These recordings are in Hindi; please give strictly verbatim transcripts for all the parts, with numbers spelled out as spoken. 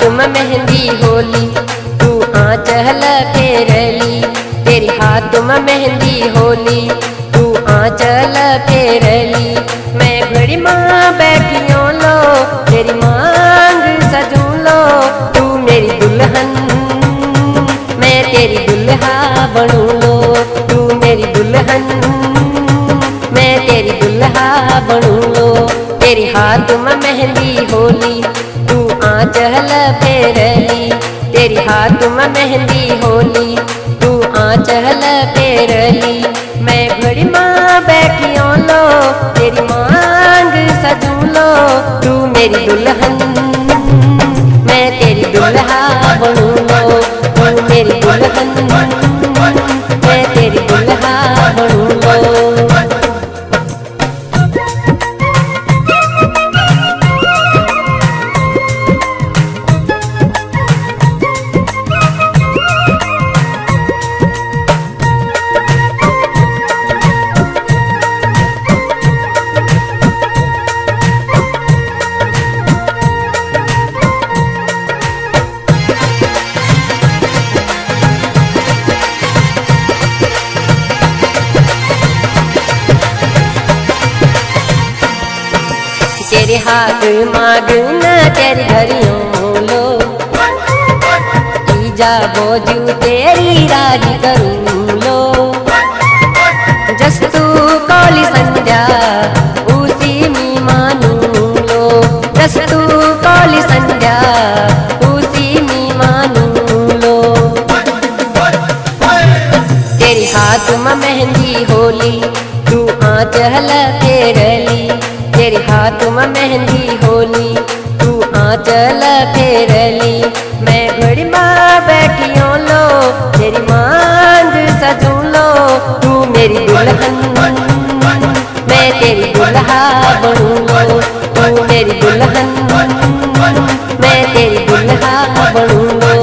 तुम मेहंदी होली तू आंचल पे रली, तेरी हाथ तुम मेहंदी होली तू आंचल पे रली। मैं घड़ी माँ बैठियो लो तेरी मांग सजू लो, तू मेरी दुल्हन मैं तेरी दुल्हा बनू लो, तू मेरी दुल्हन मैं तेरी दुल्हा बनू लो। तेरी हाथ तुम मेहंदी होली आंचल पे रली, तेरी हाथ तुम मेहंदी होली तू आंचल पे रली। मैं घड़ी माँ बैठियो लो तेरी मांग सजू लो, तू मेरी दुल्हन मैं तेरी दुल्हा बनू लो, तू मेरी दुल्हन मैं तेरी दुल्हा बनू लो। तेरे हाथ मांगना तेरी घड़ियों लो ईजा बोझू तेरी राजी करूँ लो, जस्तू कौली संध्या उसी में मानू लो, जस्तू कौली संध्या उसी में मानू लो। तेरी हाथ में मेहंदी होली तू आंचल पे रली, तेरी हाथ में मेहंदी होली तू आंचल पे रली। मैं घड़ी माँ बैठियो लो तेरी मांग सजू लो, तू मेरी दुल्हन मैं तेरी दुल्हा बनू लो, तू मेरी दुल्हन मैं तेरी दुल्हा बनू लो।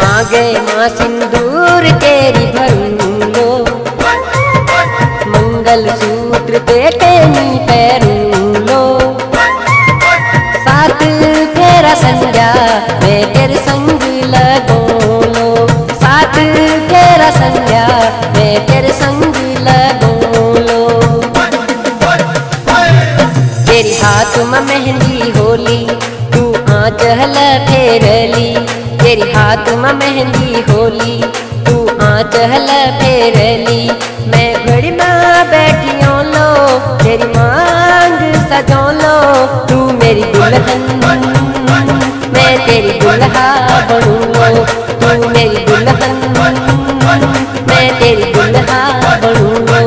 मांगे माँ सिंदूर तेरी भरूं लो, मंगल सूत्र पे तेनी पैरूं लो, साथ फेरा संध्या मैं तेरे संग लगो लो, साथ फेरा संध्या मैं तेरे संग लगो लो। तेरी हाथ में मेहंदी होली तू आंचल पे रली, तेरी हाथ में मेहंदी होली तू आंचल पे रली। मैं घड़ी माँ बैठियो लो तेरी मांग सजो लो, तू मेरी दुल्हन मैं तेरी दुल्हा बनू लो, तू मेरी दुल्हन मैं तेरी दुल्हा बनू लो।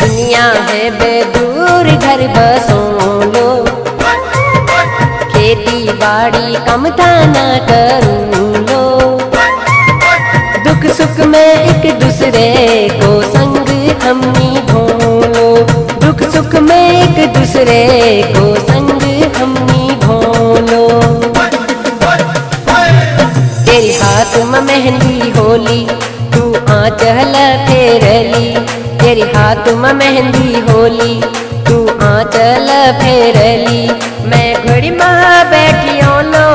दुनिया है बेदूर घर बसो लो, खेती बाड़ी कम थाना करूं लो, दुख सुख में एक दूसरे को संग हम निभो लो, दुख सुख में एक दूसरे को संग हम निभो लो। तेरी हाथ में मेहंदी होली तू आंचल पे रली, तेरी हाथ में मेहंदी होली तू आंचल पे रली। मैं घड़ी माँ बैठियो लो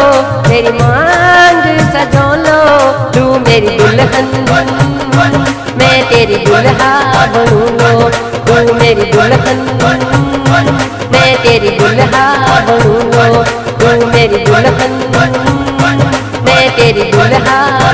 तेरी मांग सजो लो, तू मेरी दुल्हन मैं तेरी दुल्हा बनू लो, तू मेरी मेरी दुल्हन मैं तेरी दुल्हा।